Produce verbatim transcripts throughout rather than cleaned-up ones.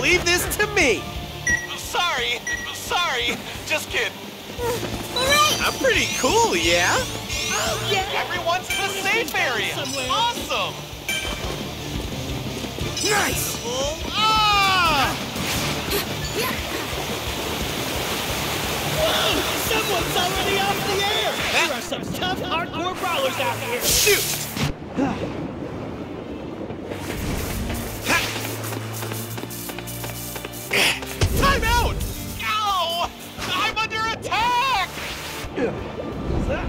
Leave this to me. Sorry, sorry, just kidding. All right. I'm pretty cool, yeah? Oh, yeah. Everyone's in the safe area. Awesome. Nice. Ah! Yeah. Whoa! Someone's already off the air. There ah. are some tough, hardcore brawlers out here. Shoot. Time out! Ow! I'm under attack! What's that?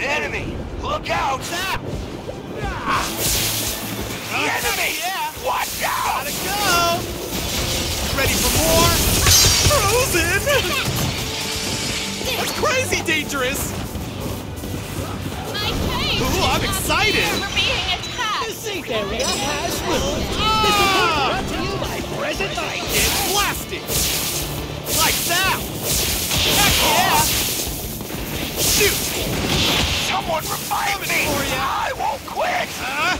Enemy! Look out! Ah. The uh, enemy! Yeah. Watch out! Gotta go! Ready for more? Frozen! That's crazy dangerous! My face! Ooh, I'm excited! We're being attacked! This ain't their real house rule! This is brought to you by Present Light! It's blasted! Like that! Heck yeah! Shoot! Someone revive me! I won't quit! Uh,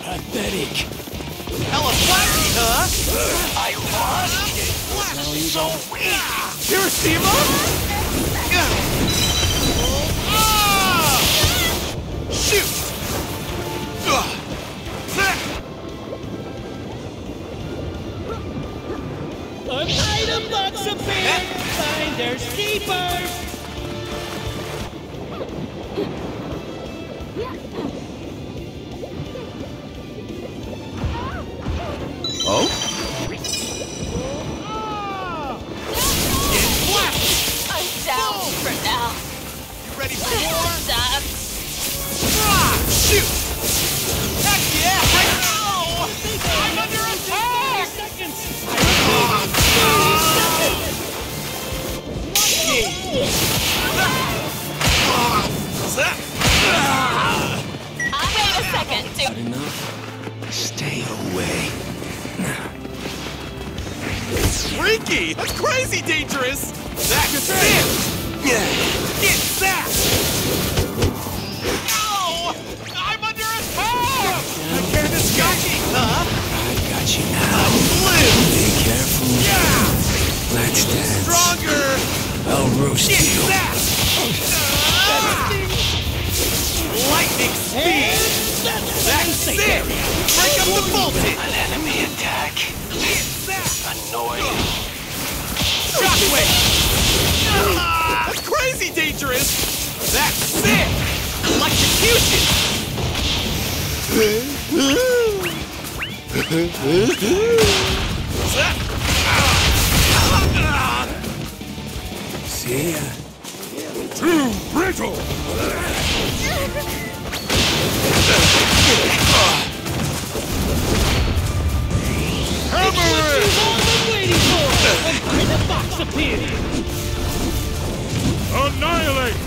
Pathetic! Eleflashy, huh? I lost it! It's so weak! Hiroshima? Ah! Shoot! An item box appeared! Finders keepers! Oh? It's I'm down for now. You ready for more? Stop. Ah, shoot! Heck yeah! Ow! I'm under attack! thirty seconds! Ah. I'll wait a second to... Not enough? Stay away. Freaky! That's crazy dangerous! That could fit! Get that! Ow! I'm under attack! I can't escape you, huh? I got you now. Blue! Be careful. Yeah! Let's dance. Stronger! I'll roast Get you. Get that! Ah. Lightning speed! That's, that's it! Break up the voltage! An enemy attack. Get Annoying. Shockwave! Ah, that's crazy dangerous! That's sick! Electrocution! See ya. Too brittle! Hammer it! The box appeared! Annihilate!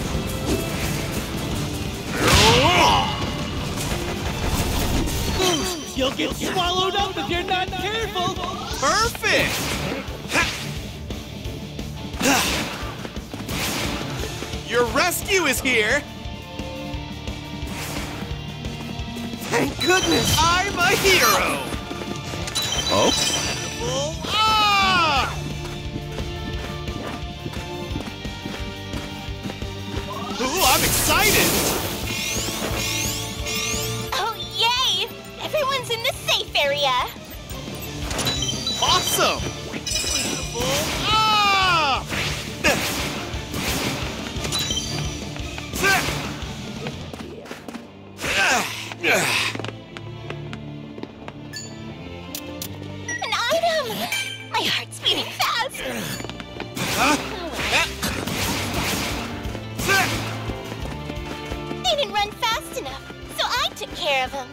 Boost! You'll get swallowed up if you're not careful! Perfect! Your rescue is here! Thank goodness! I'm a hero! Oh? Wonderful! Ooh, I'm excited! Oh, yay! Everyone's in the safe area! Awesome! Ah! An item! My heart's beating fast! Huh? They didn't run fast enough, so I took care of him.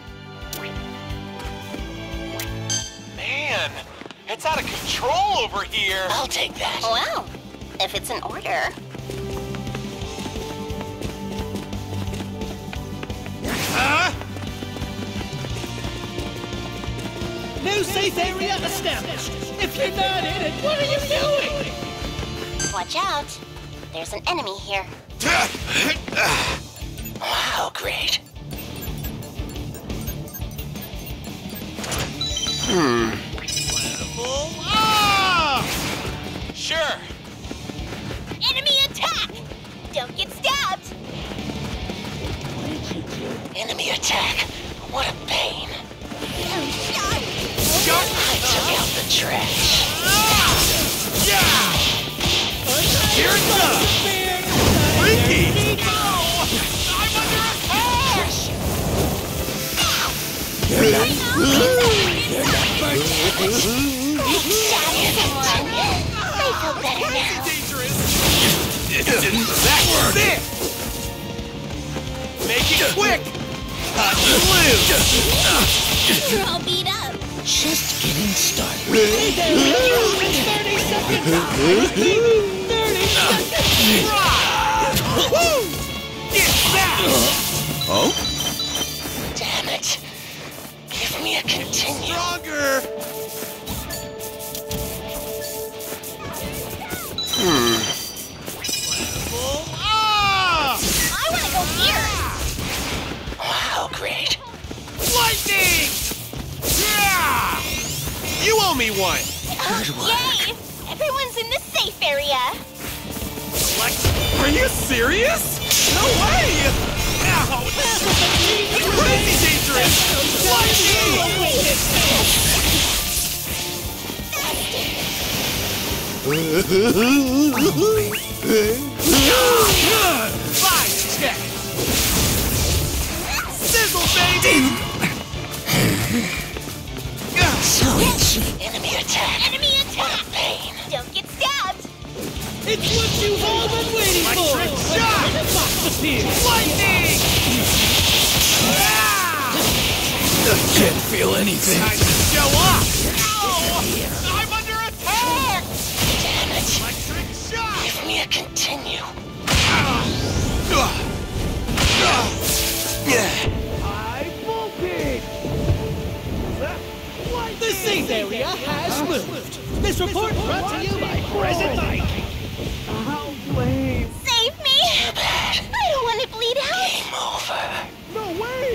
Man, it's out of control over here. I'll take that. Well, if it's an order. Huh? New safe area established. If you're not in it, what are you doing? Watch out. There's an enemy here. Wow, great. Hmm. Level up! Sure. Enemy attack! Don't get stabbed! What did you do? Enemy attack! What a pain! Oh, shot! Shot! I took out the trash. Ah! Yeah! Here it comes! Freaky! No! I'm under attack! I feel better now. It didn't work! Make it quick! Hot glue! You're all beat up. Just getting started. thirty seconds. thirty seconds. Get back! Oh? Damn it. Give me a continue. Stronger! Hmm. Lightning! Yeah! You owe me one! Good work. Yay! Everyone's in the safe area! Like, are you serious? No way! Ow! This is crazy dangerous! Lightning! Five check! Sizzle, baby! So itchy. Enemy attack. Enemy attack. What a pain. Don't get stabbed. It's what you all been waiting for. Electric shot. Lightning. I can't feel anything. Time to show up. Ow! I'm under attack. Damn it. Electric shot. Give me a continue. High voltage. The safe area has moved. This report brought to you by President Mike. I'll blame. Save me! Too bad. I don't want to bleed out. Game over. No way!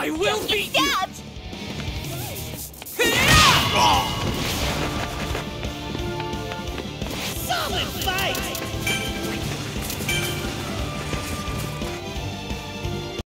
I will be stabbed!